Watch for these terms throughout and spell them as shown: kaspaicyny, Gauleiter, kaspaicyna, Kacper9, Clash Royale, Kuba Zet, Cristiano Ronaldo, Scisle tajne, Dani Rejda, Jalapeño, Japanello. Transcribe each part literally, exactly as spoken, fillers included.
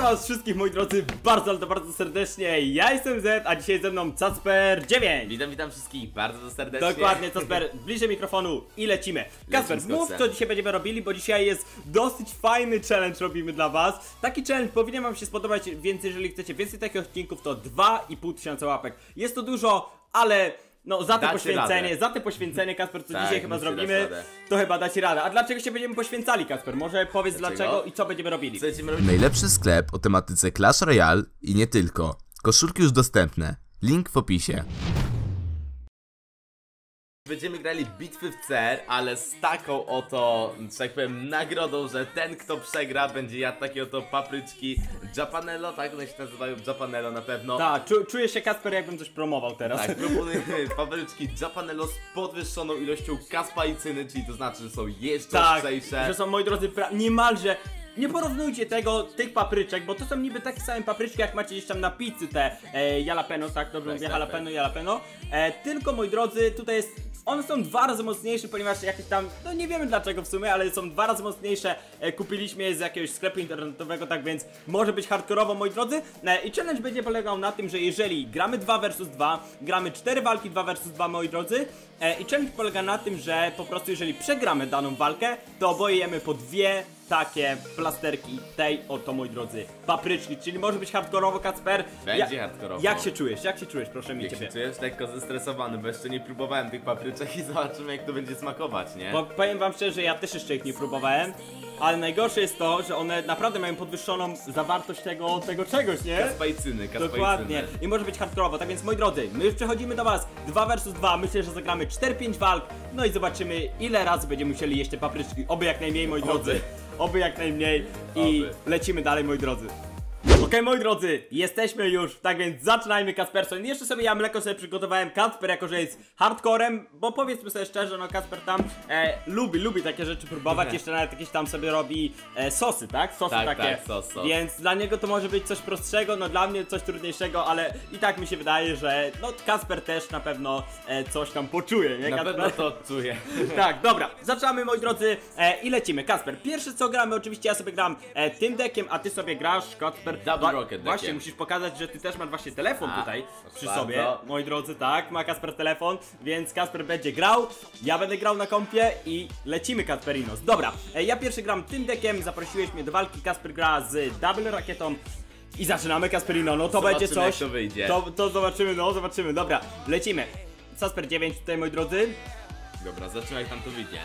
Witam was wszystkich, moi drodzy, bardzo, ale to bardzo serdecznie. Ja jestem Zed, a dzisiaj ze mną Kacper dziewięć. Witam, witam wszystkich bardzo serdecznie. Dokładnie, Kacper, bliżej mikrofonu i lecimy. Kacper, mów, co dzisiaj będziemy robili, bo dzisiaj jest dosyć fajny challenge robimy dla was. Taki challenge powinien wam się spodobać, więc jeżeli chcecie więcej takich odcinków, to dwa i pół tysiąca łapek. Jest to dużo, ale... No za to poświęcenie, za to poświęcenie, Kacper, co tak, dzisiaj chyba zrobimy, to chyba da ci radę. A dlaczego się będziemy poświęcali, Kacper? Może powiedz dlaczego, dlaczego i co będziemy robili. Co będziemy robić? Najlepszy sklep o tematyce Clash Royale i nie tylko. Koszulki już dostępne. Link w opisie. Będziemy grali bitwy w C R, ale z taką oto, że tak powiem, nagrodą, że ten, kto przegra, będzie jadł takie oto papryczki Japanello, tak one się nazywają, Japanello na pewno. Tak, czu czuję się, Kacper, jakbym coś promował teraz. Tak, proponuję papryczki Japanello z podwyższoną ilością kaspaicyny, czyli to znaczy, że są jeszcze tak, ostrzejsze. Że są, moi drodzy, niemalże... Nie porównujcie tego, tych papryczek, bo to są niby takie same papryczki, jak macie gdzieś tam na pizzy te e, jalapeno, tak? Dobrze mówię, jalapeno, jalapeno. E, tylko, moi drodzy, tutaj jest... One są dwa razy mocniejsze, ponieważ jakieś tam, no nie wiemy dlaczego w sumie, ale są dwa razy mocniejsze. e, Kupiliśmy je z jakiegoś sklepu internetowego, tak więc może być hardkorowo, moi drodzy. e, I challenge będzie polegał na tym, że jeżeli gramy dwa versus dwa, gramy cztery walki dwa versus dwa, moi drodzy. e, I challenge polega na tym, że po prostu jeżeli przegramy daną walkę, to oboje jemy po dwie takie plasterki tej oto, moi drodzy, papryczki, czyli może być hardkorowo, Kacper. Będzie ja, hardkorowo. Jak się czujesz? Jak się czujesz? Proszę mi ciebie. Jak się czujesz? Lekko zestresowany, bo jeszcze nie próbowałem tych papryczek i zobaczymy, jak to będzie smakować, nie? Bo powiem wam szczerze, ja też jeszcze ich nie próbowałem, ale najgorsze jest to, że one naprawdę mają podwyższoną zawartość tego, tego czegoś, nie? Kaspaicyny, kaspaicyny. Dokładnie. I może być hardkorowo, tak więc, moi drodzy, my już przechodzimy do was. dwa versus dwa, myślę, że zagramy cztery pięć walk, no i zobaczymy, ile razy będziemy musieli jeść te papryczki. Oby jak najmniej, moi drodzy. Oby jak najmniej i Oby. Lecimy dalej, moi drodzy. Okej, okay, moi drodzy, jesteśmy już, tak więc zaczynajmy, Kacperson. Jeszcze sobie ja mleko sobie przygotowałem, Kacper, jako że jest hardcorem, bo powiedzmy sobie szczerze, no Kacper tam e, lubi, lubi takie rzeczy próbować, mhm. Jeszcze nawet jakieś tam sobie robi e, sosy, tak? Sosy tak, takie, tak, sos, sos. Więc dla niego to może być coś prostszego, no dla mnie coś trudniejszego, ale i tak mi się wydaje, że no Kacper też na pewno e, coś tam poczuje, nie? Na pewno to czuje. Tak, dobra, zaczynamy, moi drodzy, e, i lecimy. Kacper, pierwszy co gramy, oczywiście ja sobie gram e, tym dekiem, a ty sobie grasz, Kacper, Double Rocket. Właśnie, dekiem. Musisz pokazać, że ty też masz właśnie telefon a, tutaj przy bardzo. sobie, moi drodzy, tak, ma Kacper telefon, więc Kacper będzie grał, ja będę grał na kompie i lecimy, Kacperinos. Dobra, ja pierwszy gram tym dekiem, zaprosiłeś mnie do walki, Kacper gra z Double Rakietą i zaczynamy, Kacperino, no to zobaczymy, będzie coś, to, wyjdzie. To, to zobaczymy, no zobaczymy, dobra, lecimy. Kacper dziewięć tutaj, moi drodzy. Dobra, zaczynaj, tam to wyjdzie.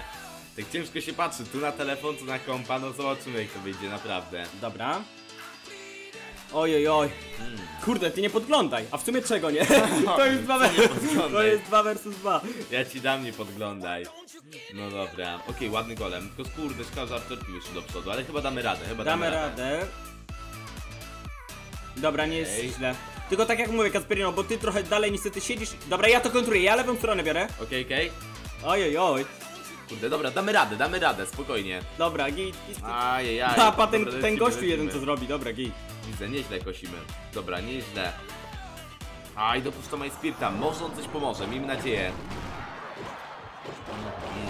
Tak ciężko się patrzy, tu na telefon, tu na kompa, no zobaczymy, jak to wyjdzie, naprawdę. Dobra. Oj, oj, oj. Hmm. Kurde, ty nie podglądaj. A w sumie czego nie? No, to, jest dwa to jest dwa versus dwa. Ja ci dam, nie podglądaj. No dobra. Okej, okay, ładny golem. Tylko skurde, szkoda, że jeszcze do przodu, ale chyba damy radę. Chyba damy, damy radę. radę. Dobra, nie okay. jest źle. Tylko tak jak mówię, Kacperino, bo ty trochę dalej niestety siedzisz. Dobra, ja to kontruję, ja lewą stronę biorę. Okej, okay, okej. Okay. Oj, oj, oj. Kurde, dobra, damy radę, damy radę, spokojnie. Dobra, git. Ajajaj. A pa, ten, ten gościu lecimy. jeden co zrobi, dobra, git. Widzę, nieźle kosimy. Dobra, nieźle. Aj, dopuszczam Spirta. Może on coś pomoże, miejmy nadzieję.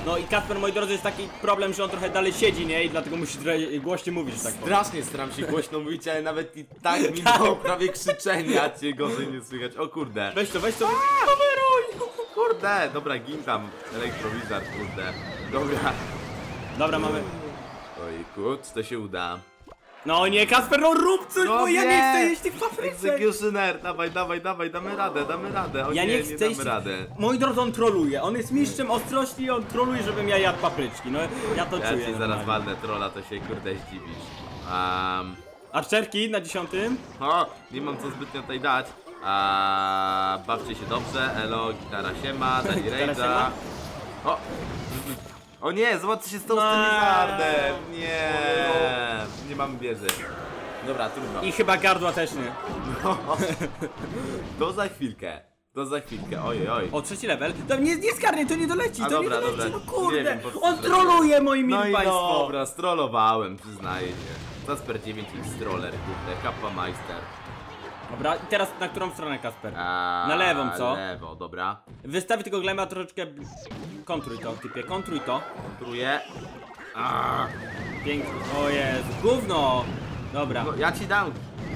No i Kacper, moi drodzy, jest taki problem, że on trochę dalej siedzi, nie? I dlatego musi głośno mówić, że tak powiem. Strasznie staram się głośno mówić, ale nawet i tak mi było prawie krzyczenia, cię gorzej nie słychać. O kurde. Weź to, weź to. Kameruj! Kurde, dobra, gin tam. Elektrowizar, kurde. Dobra. Dobra, mamy. Oj, kurcz, to się uda. No nie, Kacper, no rób coś, no bo nie. ja nie chcę jeść tych papryczek. Executioner, dawaj, dawaj, dawaj, damy radę, damy radę. O ja nie, nie chcę jeść... radę. Moi drodzy, on troluje, on jest mistrzem ostrości i on troluje, żebym ja jadł papryczki, no ja to ja czuję. Ja ci zaraz walnę trolla, to się kurde zdziwisz. Um... Arczerki na dziesiątym. O, nie mam co zbytnio tutaj dać. A, bawcie się dobrze, elo, gitara siema, Dani Rejda. O, o nie, zobacz, co się stało z tym Lizardem. Nie, nie mam wiedzy. Dobra, trudno. I chyba gardła też nie. No. To za chwilkę. To za chwilkę, oj, oj. O, trzeci level. To nie, nie skarnie, to nie doleci, A to dobra, nie doleci, dobra. no kurde. Wiem, on troluje, moi mili no państwo. No dobra, strollowałem, przyznaję się. Kacper dziewięć i stroller, kurde, kappa majster. Dobra, i teraz na którą stronę, Kacper? A, na lewą, co? lewo, dobra. Wystawi tego glema troszeczkę... Kontruj to, typie, kontruj to. Kontruję. Pięknie, o jest, gówno! Dobra. No, ja ci dam.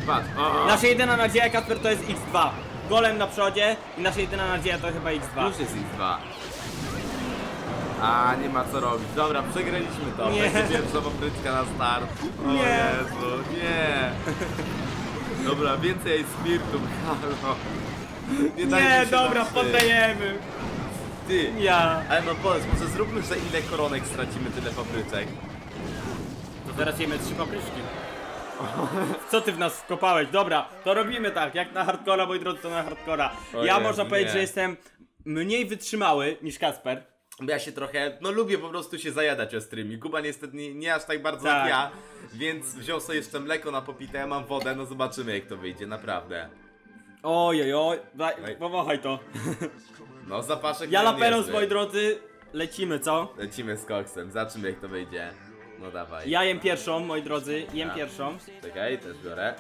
Patrz. O, o. Nasza jedyna nadzieja, Kacper, to jest iks dwa. Golem na przodzie i nasza jedyna nadzieja to chyba iks dwa. Już jest iks dwa. A nie ma co robić. Dobra, przegraliśmy to. Nie. Będzie pierwsza popryczka na start. O nie. Jezu, nie. Dobra, więcej Smirtum, halo. Nie, nie dobra, się. Poddajemy. Ty, ja. Ale no powiedz, może zróbmy, że ile koronek stracimy, tyle papryczek. To teraz jemy trzy papryczki. Co ty w nas kopałeś? Dobra, to robimy tak, jak na hardcora, moi drodzy, to na hardcora. O ja Jezu, można powiedzieć, nie. że jestem mniej wytrzymały niż Kacper. Ja się trochę, no lubię po prostu się zajadać ostrymi. Kuba niestety nie, nie aż tak bardzo tak. jak ja, więc wziął sobie jeszcze mleko na popite, ja mam wodę, no zobaczymy jak to wyjdzie, naprawdę. Ojej, oj, powąchaj to. No zapaszek. Jalapeño, moi drodzy, lecimy, co? Lecimy z koksem, zobaczymy jak to wyjdzie. No dawaj. Ja jem pierwszą, moi drodzy, jem A. pierwszą. Czekaj, też biorę.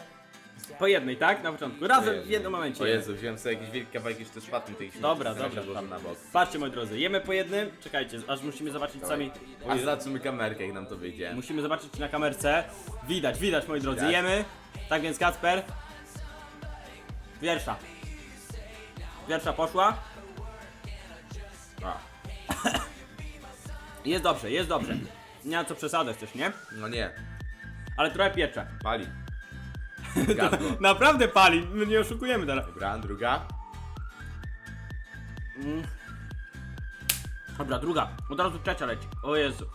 Po jednej, tak? Na początku. Razem w jednym momencie. O Jezu, wziąłem sobie jakiś wielki kawałek jeszcze szpatny tych. Dobra, dobra. Na bok. Patrzcie, moi drodzy, jemy po jednym. Czekajcie, aż musimy zobaczyć Dawaj. sami. A zobaczymy kamerkę, jak nam to wyjdzie. Musimy zobaczyć na kamerce. Widać, widać, moi drodzy, widać. Jemy. Tak więc Kacper. Pierwsza. Pierwsza poszła. A. Jest dobrze, jest dobrze. Nie ma co przesadzać też, nie? No nie. Ale trochę piecze. Pali. Naprawdę pali, my nie oszukujemy teraz. Dobra, druga. Mm. Dobra, druga. Od razu trzecia leci. O Jezu.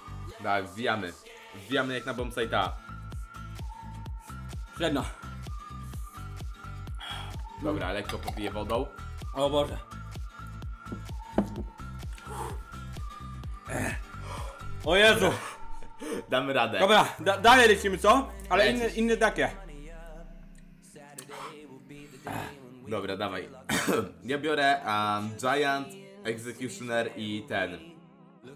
Tak, wbijamy. Wbijamy jak na bombsite'a. Średno. Dobra, mm. lekko popiję wodą. O Boże. O Jezu. Damy radę. Dobra, da dalej lecimy, co? Ale inne, inne takie. Dobra, dawaj. Ja biorę um, Giant, Executioner i ten.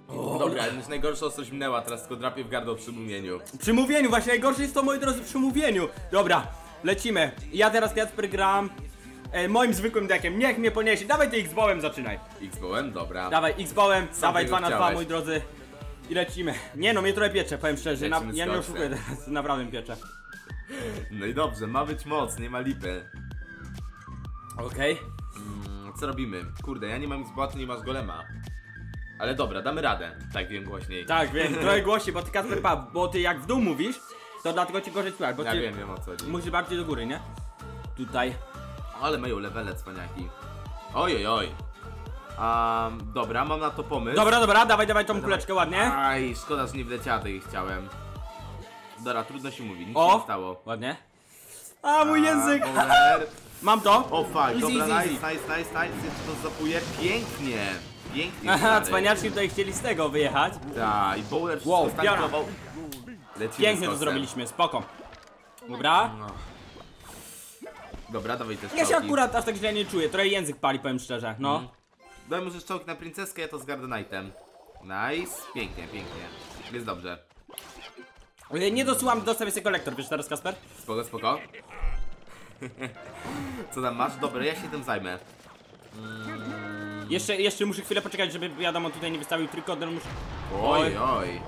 O, dobra, już najgorsza ostrość minęła, teraz tylko drapię w gardło przy mówieniu. Przy mówieniu, właśnie najgorsze jest to, moi drodzy, przy mówieniu. Dobra, lecimy. Ja teraz Kacper gram e, moim zwykłym deckiem, niech mnie poniesie. Dawaj ty X-Bowem zaczynaj. X-Bowem, dobra. Dawaj X-Bowem, dawaj dwa na dwa, moi drodzy. I lecimy. Nie no, mnie trochę piecze, powiem szczerze. Na, ja nie oszukuję teraz, naprawdę mi piecze. No i dobrze, ma być moc, nie ma lipy. Okej. Okay. Mm, co robimy? Kurde, ja nie mam X-Bowa, nie masz golema. Ale dobra, damy radę. Tak, wiem głośniej. Tak, wiem, trochę głośniej, bo ty Kacper, pa, bo ty jak w dół mówisz, to dlatego ci gorzej słychać, bo ja ty wiem, wiem, o co chodzi. Musisz bardziej do góry, nie? Tutaj. Ale mają levele, cwaniaki. Ojoj, oj. Um, dobra, mam na to pomysł. Dobra, dobra, dawaj, dawaj tą kuleczkę ładnie. Aj, szkoda, że nie wleciała tej chciałem. Dobra, trudno się mówi, nic o, się nie stało. Ładnie. A, mój język! A, mam to! O fak, easy, dobra, easy, nice, nice, nice, nice, jeszcze to zapuje. Pięknie! Pięknie! Aha, cwaniaczki tutaj chcieli z tego wyjechać. Tak, i bowler wszystko wow, stankował. Pięknie to zrobiliśmy, spoko. Dobra. No. Dobra, dawaj też czołki. Ja się akurat aż tak źle nie czuję, trochę język pali, powiem szczerze, no. Mm. Daj może czołki na princeskę, ja to z Gardenite'em. Nice, pięknie, pięknie. Jest dobrze. Nie dosyłam, dostawię sobie kolektor, wiesz teraz, Kacper? Spoko, spoko. Co tam masz? Dobra, ja się tym zajmę. Mm. Jeszcze, jeszcze muszę chwilę poczekać, żeby wiadomo tutaj nie wystawił trójkodem. Muszę... Oj, oj, oj.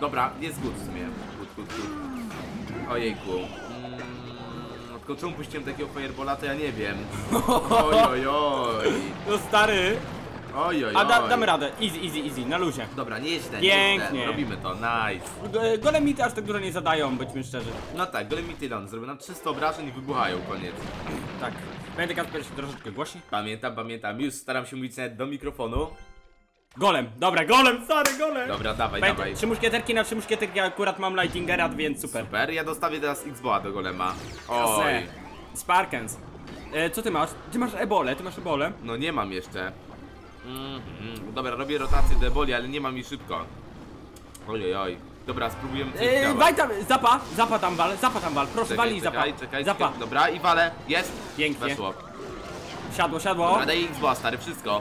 Dobra, jest good w sumie. Good, good, good. Ojejku. Mm. Tylko czemu puściłem takiego firebola, to ja nie wiem. Oj, oj, oj. No stary. Oj, oj, oj. A da, damy radę, easy, easy, easy, na luzie. Dobra, nieźle, pięknie. Robimy to, nice. Golemity aż tak dużo nie zadają, bądźmy szczerzy. No tak, golemity dam, zrobią nam trzysta obrażeń i wybuchają, koniec. Tak, będę Kacper się troszeczkę głośniej. Pamiętam, pamiętam, już staram się mówić nawet do mikrofonu. Golem, dobra, golem, stary, golem. Dobra, dawaj, Pamiętaj, dawaj. Trzy muszkieterki na trzy muszkieterki, akurat mam Lightningera, więc super. Super, ja dostawię teraz X-Bowa do golema. Oj. Sparkens, e, co ty masz? Ty masz ebolę, ty masz ebolę? No nie mam jeszcze. Mm, mm. Dobra, robię rotację do eboli, ale nie mam mi szybko. Ojej, oj. Dobra, spróbujemy coś eee, waj tam, zapa, zapa tam wal, zapa tam wal, proszę wali i zapa. Czekaj, czekaj, zapa. Dobra, i walę, jest. Pięknie. Weszło. Siadło, siadło. Dobra, daj X-Bowa, stary, wszystko.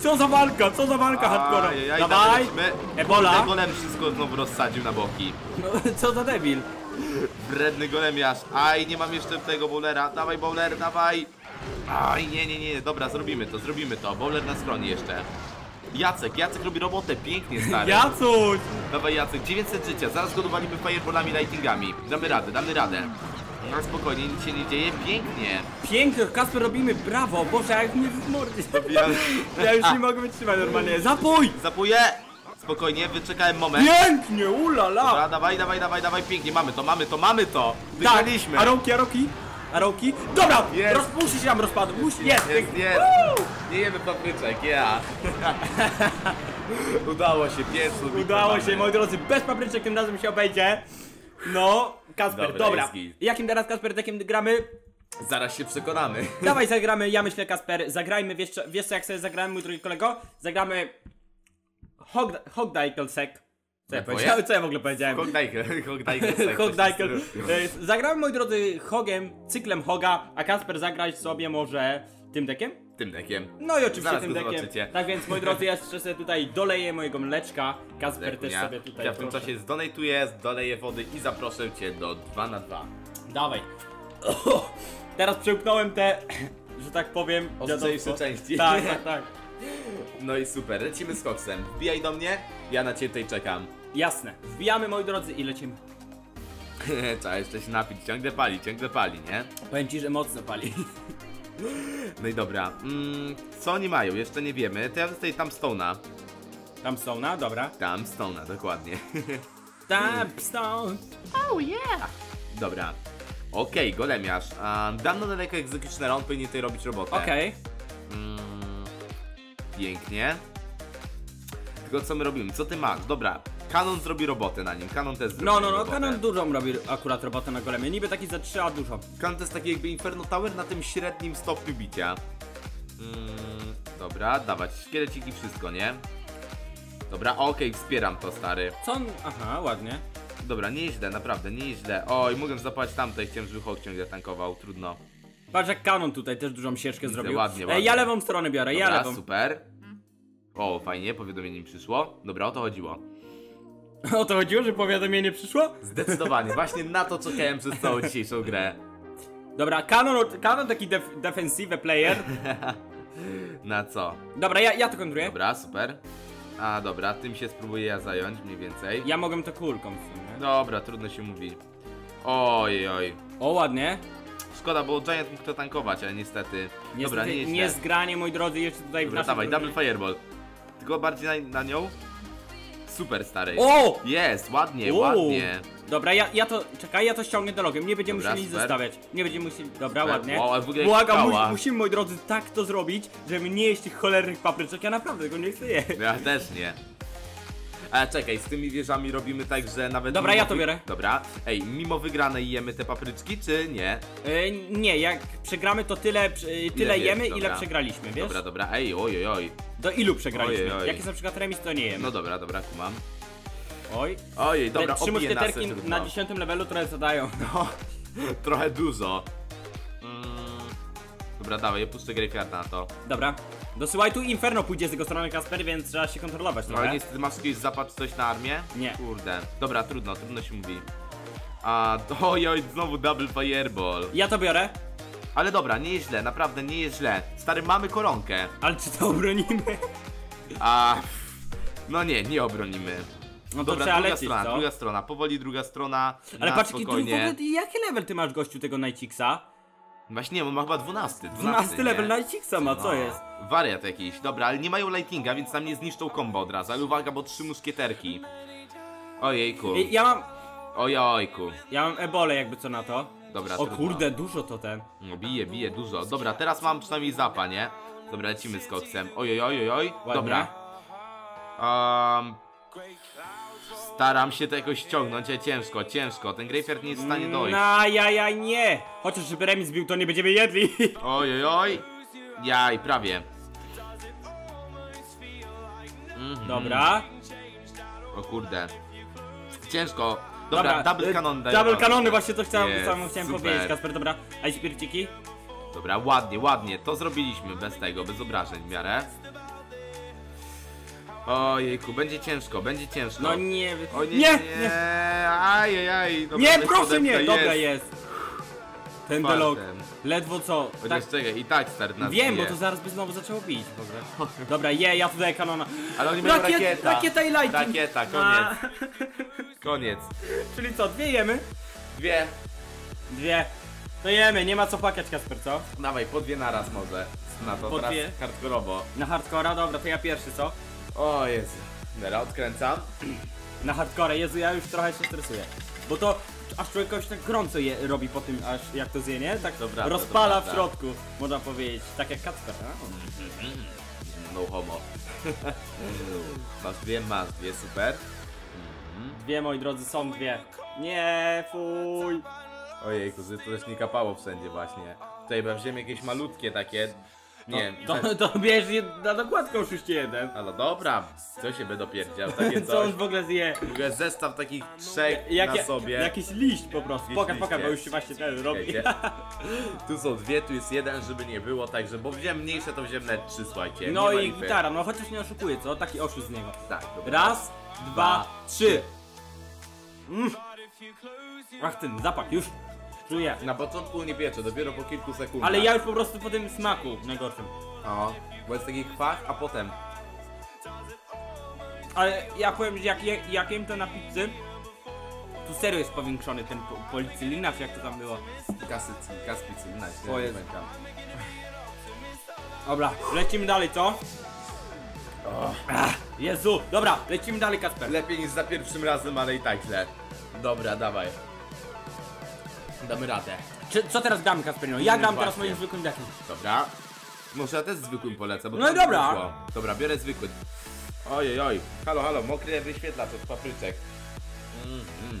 Co za walka, co za walka, hardcore. Dawaj, ebola. Golem wszystko znowu rozsadził na boki. No, co za debil. Wredny golemiarz, aj, nie mam jeszcze tego bowlera, dawaj bowler, dawaj. Aj, nie, nie, nie, dobra, zrobimy to, zrobimy to. Bowler nas chroni jeszcze. Jacek, Jacek robi robotę, pięknie stary. Jacuś! Dawaj Jacek, dziewięćset życia, zaraz go dowalimy fireballami, lightingami. Damy radę, damy radę. No spokojnie, nic się nie dzieje, pięknie. Pięknie, Kacper robimy, brawo, Boże, jak mnie w mordzie. Ja już nie mogę wytrzymać normalnie, zapój! Zapuję! Spokojnie, wyczekałem moment. Pięknie, ulala! Dobra, dawaj, dawaj, dawaj, dawaj, pięknie, mamy to, mamy to, mamy to! Wygraliśmy! Aroki, aroki! Aroki. Dobra! Yes. Roz, musi się nam rozpadł! Musi, jest! Yes, yes. Nie jemy papryczek, ja! Yeah. Udało się, pierwszy Udało się, moi drodzy, bez papryczek tym razem się obejdzie. No, Kacper, dobra. dobra. Jakim teraz Kacper takim gramy? Zaraz się przekonamy. Dawaj zagramy, ja myślę Kacper, zagrajmy, wiesz co, wiesz co jak sobie zagramy, mój drugi kolego? Zagramy... Hogdajkelsek. Co ja, ja co ja w ogóle powiedziałem? Hogdajkel. Zagramy, moi drodzy, Hogiem, cyklem Hoga, a Kacper zagrać sobie może tym deckiem? Tym deckiem. No i oczywiście zaraz tym deckiem. Zobaczycie. Tak więc, moi drodzy, ja jeszcze sobie tutaj doleję mojego mleczka. Kacper Zdeku, też ja. sobie tutaj. Ja w tym proszę. czasie zdonatuję, doleję wody i zaproszę cię do dwa na dwa. Dawaj. Oh, teraz przełknąłem te, że tak powiem, dziadowstwo. części. Tak, tak, tak. No i super, lecimy z koksem. Wbijaj do mnie, ja na ciebie tutaj czekam. Jasne, wbijamy, moi drodzy, i lecimy. Trzeba jeszcze się napić, ciągle pali, ciągle pali, nie? Powiem ci, że mocno pali. No i dobra, mm, co oni mają, jeszcze nie wiemy. To ja dostaję tam Stone'a. Tam Stone'a, dobra. Tam Stone'a, dokładnie. Tam Stone. Oh yeah. Dobra, okej, okay, golemiarz. um, Dam na daleko egzekucjonera, on powinien tutaj robić robotę. Okej okay. mm. Pięknie. Tylko co my robimy? Co ty masz? Dobra, Kanon zrobi robotę na nim. Kanon też zrobi No, no, no, robotę. Kanon dużą robi akurat robotę na golemie. Niby taki za trzy, a dużo. Kanon to jest taki jakby Inferno Tower na tym średnim stopniu bicia. Mm, dobra, dawać szkieleciki, wszystko, nie? Dobra, okej, okay, wspieram to, stary. Co on? Aha, ładnie. Dobra, nie jest źle, naprawdę, nie jest źle. Oj, mogę zapłać tamtej, chciałem, żeby Hawk ciągle tankował, trudno. Patrz jak Kanon tutaj też dużą sieczkę Widzę, zrobił. Ładnie, ładnie. E, ja lewą stronę biorę, Dobra, ja lewą. super. O, fajnie, powiadomienie mi przyszło. Dobra, o to chodziło. O to chodziło, że powiadomienie przyszło? Zdecydowanie, właśnie na to czekałem przez całą dzisiejszą grę. Dobra, Kanon, Kanon taki def, defensive player. Na co? Dobra, ja, ja to kontruję. Dobra, super. A dobra, tym się spróbuję ja zająć mniej więcej. Ja mogę to kulką w sumie. Dobra, trudno się mówi. Oj, oj. O, ładnie. Szkoda, bo Giant mógł to tankować, ale niestety. niestety Dobra, nie niezgranie, moi drodzy, jeszcze tutaj Dobra, w dawaj, drugi... double fireball. Tylko bardziej na, na nią. Super, stary. O! Jest, ładnie, o! ładnie. Dobra, ja, ja to, czekaj, ja to ściągnę do logiem, nie będziemy musieli nic zostawiać. Nie będziemy musieli, dobra, super. ładnie. Wow, Błagam, mu, musimy, moi drodzy, tak to zrobić, żeby nie jeść tych cholernych papryczek, ja naprawdę tego nie chcę jeść. Ja też nie. Ale czekaj, z tymi wieżami robimy tak, że nawet... Dobra, ja to biorę. Dobra. Ej, mimo wygranej jemy te papryczki, czy nie? Yy, nie, jak przegramy to tyle, yy, tyle ile jemy, wiesz, ile przegraliśmy, wiesz? Dobra, dobra, ej, oj, oj. Do ilu przegraliśmy? Oj, oj. Jak jest na przykład remis, to nie jemy. No dobra, dobra, kumam. Oj. Ojej, dobra, Te trzy muszkieterki na dziesiątym levelu trochę zadają. No, trochę dużo. Mm. Dobra, dawaj, ja puszczę Graveyarda na to. Dobra. Dosyłaj, tu Inferno pójdzie z jego strony Kacper, więc trzeba się kontrolować, no ale niestety masz jakiś zapas coś na armię? Nie. Kurde. Dobra, trudno, trudno się mówi. A, ojoj, znowu double fireball. Ja to biorę. Ale dobra, nie jest źle, naprawdę nie jest źle. Stary, mamy koronkę. Ale czy to obronimy? A, no nie, nie obronimy. No dobra, druga lecieć, strona, co? druga strona, powoli druga strona. Ale patrz, w ogóle, jaki level ty masz, gościu, tego Nightixa? Właśnie nie, on ma chyba dwunasty, dwunasty, dwunasty level Nightixa ma, co no. jest? Wariat jakiś, dobra, ale nie mają lightinga, więc tam nie zniszczą kombo od razu, ale uwaga, bo trzy muskieterki. Ojejku. I, ja mam... Ojojku. Ja mam ebolę jakby co na to. Dobra, O trudno. kurde, dużo to ten. No bije, bije, dużo. Dobra, teraz mam przynajmniej zapa, nie? Dobra, lecimy z koksem. Ojojojojoj. Dobra. Um, staram się to jakoś ściągnąć, ale ciężko, ciężko. Ten Graveyard nie jest w stanie dojść. Na ja, ja nie. Chociaż żeby remis bił, to nie będziemy jedli. Ojojoj. Jaj, prawie. Mm-hmm. Dobra. O kurde. Ciężko. Dobra, dobra. double kanon. Double kanony, właśnie to chciałem, yes, chciałem powiedzieć, Kacper, dobra. A i śmierciki? Dobra, ładnie, ładnie. To zrobiliśmy bez tego, bez obrażeń w miarę. Ojejku, będzie ciężko, będzie ciężko. No nie, o, nie, nie, nie. Ajajaj. Aj, aj. Nie, proszę mnie. Dobra, jest. jest. Ten delok ledwo co. Tak... Czekaj, i tak start nas wiem, bije. Bo to zaraz by znowu zaczęło bić. Dobra, je, yeah, ja tutaj kanona. Ale oni mają rakiet, rakieta. Rakieta i lightning. Rakieta, koniec. A. Koniec. Czyli co, dwie jemy? Dwie. Dwie. No jemy, nie ma co płakać, Kasper, co? Dawaj, po dwie naraz może. Na to po teraz dwie. Hardkorowo. Na hardkora? Dobra, to ja pierwszy, co? O Jezu. Dobra, odkręcam. Na hardkora, Jezu, ja już trochę się stresuję. Bo to... Aż człowiekoś tak gorąco je robi po tym, aż jak to zje, nie? Tak dobra, rozpala dobra, w środku, tak. Można powiedzieć. Tak jak Kacper, no? No homo. Masz dwie, masz dwie, super. Dwie, moi drodzy, są dwie. Nie, fuj. Ojejku, to też nie kapało wszędzie właśnie. Tutaj wziąłem jakieś malutkie takie. Nie no, wiem. To, to bierz na dokładkę oszuście jeden. Ale dobra, co się będę dopierdział, takie coś. Co on w ogóle zje? W ogóle zestaw takich trzech jak, na sobie. Jakiś liść po prostu. Pokaż, pokaż, bo już się właśnie ten robi. Tu są dwie, tu jest jeden, żeby nie było, także, bo wziąłem mniejsze, to wziąłem net trzy, słuchajcie. No i lipy. Gitara, no chociaż nie oszukuję, co? Taki oszust z niego. Tak, dobra. Raz, dwa, dwa trzy. Mm. Ach, ten zapach już. Czuję. Na początku nie piecze, dopiero po kilku sekundach. Ale ja już po prostu po tym smaku najgorszym. O, bo jest taki kwach, a potem. Ale ja powiem, że jak, jak, jak jem to na pizzy, tu serio jest powiększony ten po, policylina, czy jak to tam było? Kaspicylina, to jest. Dobra, lecimy dalej, co? Oh. Jezu, dobra, lecimy dalej, Kasper. Lepiej niż za pierwszym razem, ale i tak źle. Dobra, dawaj. Damy radę. Czy, co teraz damy, Kacperino? Ja gram teraz moim zwykłym dekiem. Dobra. Może ja też zwykłym polecę, bo no i dobra. Wyszło. Dobra, biorę zwykły. Ojej, oj. Halo, halo, mokry wyświetlacz od papryczek. Mm, mm.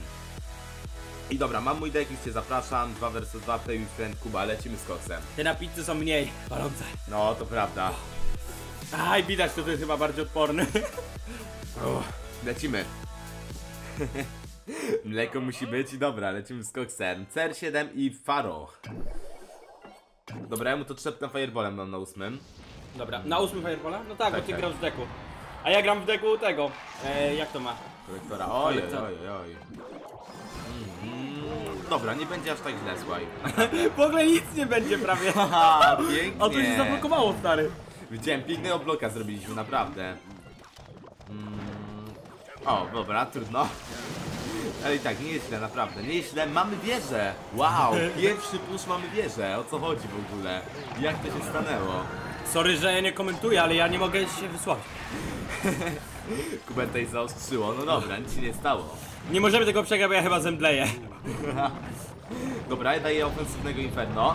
I dobra, mam mój dek, już cię zapraszam. dwa versus dwa, Playing Friend, Kuba, lecimy z koksem. Te na pizzy są mniej palące. No, to prawda. Aj, widać, to jest chyba bardziej odporny. Uff, lecimy. Mleko musi być i dobra, lecimy z koksem. C R siedem i Faro. Dobra, ja mu to trzepnę fireballem, mam na ósmym. Dobra, na ósmym fireballa? No tak, tak, bo ty tak grasz w deku. A ja gram w deku tego. E, jak to ma? Kolektora, oj, oj, oj. Dobra, nie będzie aż tak źle, słuchaj. W ogóle nic nie będzie prawie. Aha, pięknie. A to się zablokowało, stary. Widziałem, pięknego bloka zrobiliśmy, naprawdę. Mm. O, dobra, trudno. Ale i tak, nie jest źle, naprawdę, nie jest źle, mamy wieżę! Wow, pierwszy push mamy wieżę, o co chodzi w ogóle? Jak to się stanęło? Sorry, że ja nie komentuję, ale ja nie mogę się wysłać. Kubę tutaj zaostrzyło, no dobra, nic się nie stało. Nie możemy tego przegrać, bo ja chyba zemdleję. Dobra, ja daję ofensywnego Inferno.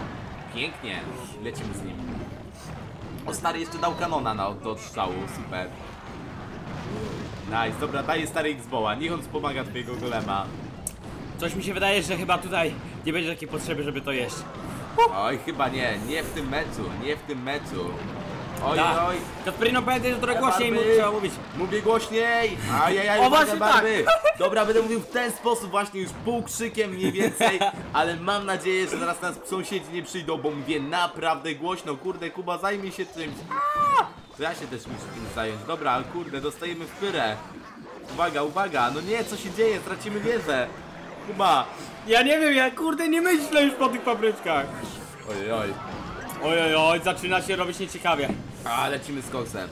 Pięknie, lecimy z nim. O stary, jeszcze dał kanona na, do strzału, super. Nice, dobra, daję stary X-Boła, niech on wspomaga twojego golema. Coś mi się wydaje, że chyba tutaj nie będzie takiej potrzeby, żeby to jeść. Oj, chyba nie, nie w tym meczu, nie w tym meczu. Oj, da. Oj. Kacperino, pamiętaj, że trochę głośniej mu trzeba mówić. Mówię głośniej. Ajajaj, o właśnie tak. Dobra, będę mówił w ten sposób właśnie już pół krzykiem mniej więcej. Ale mam nadzieję, że zaraz nas sąsiedzi nie przyjdą, bo mówię naprawdę głośno. Kurde, Kuba, zajmij się czymś. To ja się też muszę tym zająć. Dobra, kurde, dostajemy w pyrę. Uwaga, uwaga, no nie, co się dzieje? Tracimy wiedzę. Kuba. Ja nie wiem, ja kurde nie myślę już po tych papryczkach. Ojej, oj. Ojej, oj, zaczyna się robić nieciekawie. A, lecimy z koksem.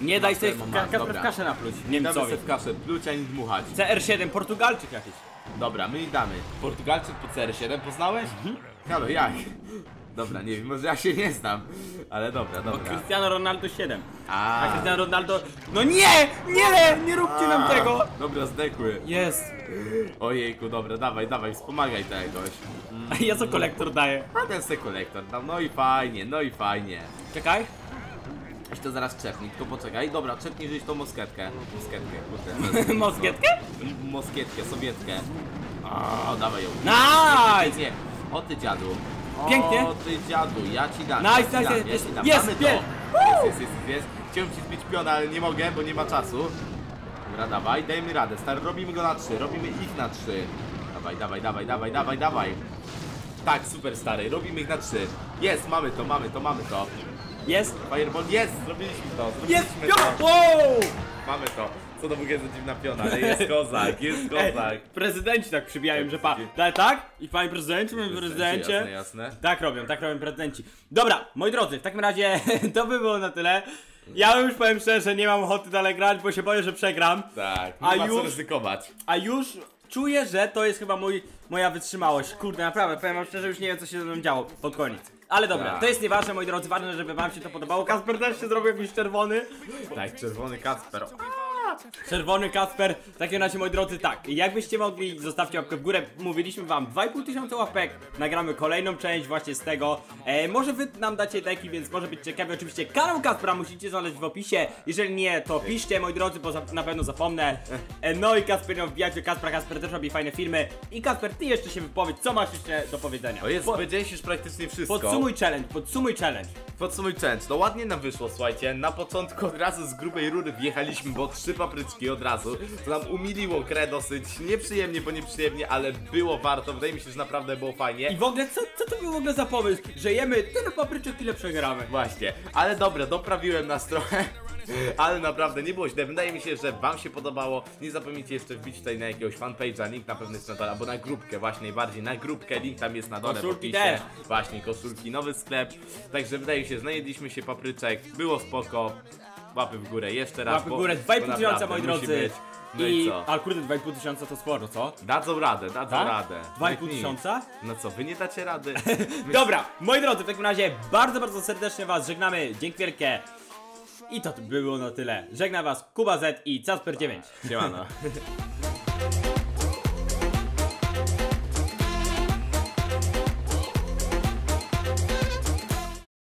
Nie daj sobie w kaszę napluć. Nie damy sobie w kaszę pluć, ani dmuchać. C R siedem, Portugalczyk jakiś. Dobra, my damy. Portugalczyk po C R siedem, poznałeś? Mhm. Halo, jak? Dobra, nie wiem, może ja się nie znam, ale dobra, dobra. Bo Cristiano Ronaldo siedem. A Cristiano Ronaldo... No nie! Nie! Nie róbcie nam tego! Dobra, zdekły. Jest. Ojejku, dobra, dawaj, dawaj, wspomagaj to jakoś. A ja co kolektor daję? A ten se kolektor dam, no i fajnie, no i fajnie. Czekaj. Aż to zaraz czepnij, tylko poczekaj. Dobra, czepnij żeś tą moskietkę. Moskietkę, moskietkę? Moskietkę, sowieckę. O, dawaj ją. Nice! O ty dziadu. Pięknie! O ty dziadu, ja ci dam. Nice, ja nice, jest, ja jest, jest, jest, jest, jest. Chciałem ci zbić piona, ale nie mogę, bo nie ma czasu. Dobra, dawaj, dajmy radę, stary, robimy go na trzy, robimy ich na trzy. Dawaj, dawaj, dawaj, dawaj, dawaj, dawaj. Tak, super, stary, robimy ich na trzy. Jest, mamy to, mamy to, mamy to. Jest? Fireball, jest, zrobiliśmy to, zrobiliśmy jest, to. Wow! Mamy to. co to w ogóle jest za dziwna piona, ale jest kozak, jest kozak. Prezydenci tak przybijają, że pa, da, tak? I panie prezydenci, panie prezydencie. Jasne, jasne. Tak robią, tak robią prezydenci. Dobra, moi drodzy, w takim razie to by było na tyle. Ja już powiem szczerze, nie mam ochoty dalej grać, bo się boję, że przegram. Tak, a już, co ryzykować. A już czuję, że to jest chyba mój, moja wytrzymałość. Kurde, naprawdę, powiem wam szczerze, już nie wiem, co się ze mną działo pod koniec. Ale dobra, tak. To jest nieważne, moi drodzy, ważne, żeby wam się to podobało. Kacper też się zrobił jakiś czerwony. Tak, czerwony Kacper. Czerwony Kacper, w takim razie moi drodzy, tak, jakbyście mogli, zostawcie łapkę w górę, mówiliśmy wam dwa i pół tysiąca łapek, nagramy kolejną część właśnie z tego, e, może wy nam dacie lajki, więc może być ciekawie, oczywiście kanał Kacpra musicie znaleźć w opisie, jeżeli nie, to piszcie moi drodzy, bo na pewno zapomnę, e, no i Kacper, no wbijacie Kacpra, Kacper też robi fajne filmy i Kacper, ty jeszcze się wypowiedz, co masz jeszcze do powiedzenia? O jest, powiedziałeś już praktycznie wszystko. Podsumuj challenge, podsumuj challenge. Podsumuj challenge, no ładnie nam wyszło, słuchajcie, na początku od razu z grubej rury wjechaliśmy, bo trzy papryczki od razu, to nam umiliło grę dosyć nieprzyjemnie, bo nieprzyjemnie, ale było warto, wydaje mi się, że naprawdę było fajnie. I w ogóle, co, co to był w ogóle za pomysł, że jemy tyle papryczek, ile przegramy. Właśnie, ale dobra, doprawiłem nas trochę. Ale naprawdę nie było źle, wydaje mi się, że wam się podobało. Nie zapomnijcie jeszcze wbić tutaj na jakiegoś fanpage'a, link na pewno jest na dole, albo na grupkę właśnie, bardziej na grupkę, link tam jest na dole. Koszulki też. Właśnie, koszulki, nowy sklep. Także wydaje mi się, że najedliśmy się papryczek, było spoko. Łapy w górę, jeszcze raz. Łapy w górę, dwa i pół tysiąca moi drodzy. No i, i co? Ale kurde, dwa i pół tysiąca to sporo, co? Dadzą radę, dadzą tak? radę. dwa i pół tysiąca? No co, wy nie dacie rady. Dobra, moi drodzy, w takim razie bardzo, bardzo serdecznie was żegnamy. Dzięki wielkie. I to by było na tyle. Żegna was Kuba Z i Kacper dziewięć. Siemano.